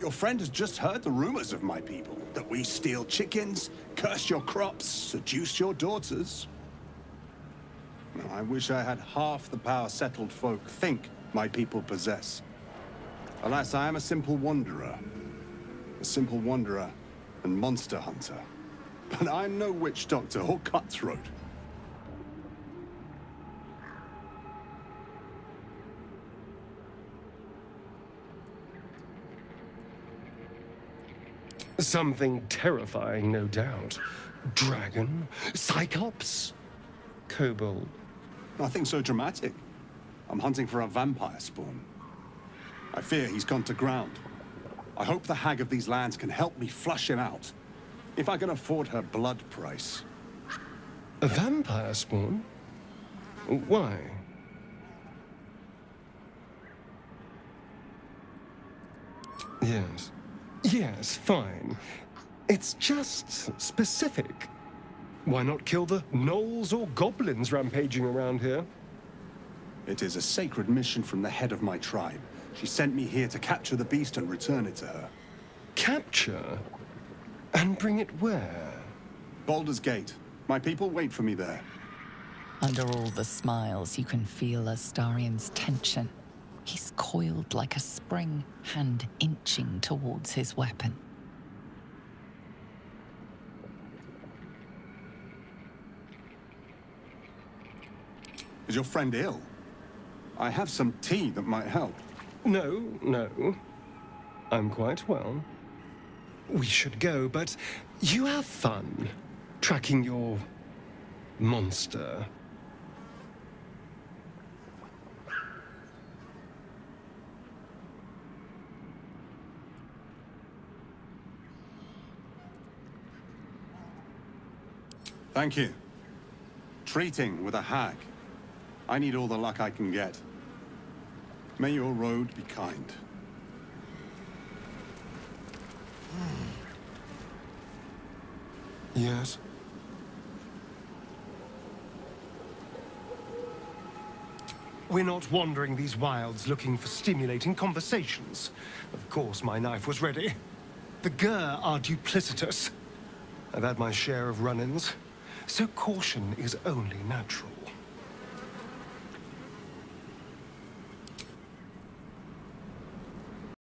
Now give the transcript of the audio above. Your friend has just heard the rumors of my people, that we steal chickens, curse your crops, seduce your daughters. Now, I wish I had half the power settled folk think my people possess. Alas, I am a simple wanderer. A simple wanderer and monster hunter. But I'm no witch doctor or cutthroat. Something terrifying, no doubt. Dragon? Cyclops? Kobold? Nothing so dramatic. I'm hunting for a vampire spawn. I fear he's gone to ground. I hope the hag of these lands can help me flush him out. If I can afford her blood price. A vampire spawn? Why? Yes. Yes, fine. It's just specific. Why not kill the gnolls or goblins rampaging around here? It is a sacred mission from the head of my tribe. She sent me here to capture the beast and return it to her. Capture? And bring it where? Baldur's Gate. My people wait for me there. Under all the smiles, you can feel Astarian's tension. He's coiled like a spring, hand inching towards his weapon. Is your friend ill? I have some tea that might help. No, no. I'm quite well. We should go, but you have fun tracking your monster. Thank you. Treating with a hag. I need all the luck I can get. May your road be kind. Yes. We're not wandering these wilds looking for stimulating conversations. Of course my knife was ready. The Gur are duplicitous. I've had my share of run-ins. So caution is only natural.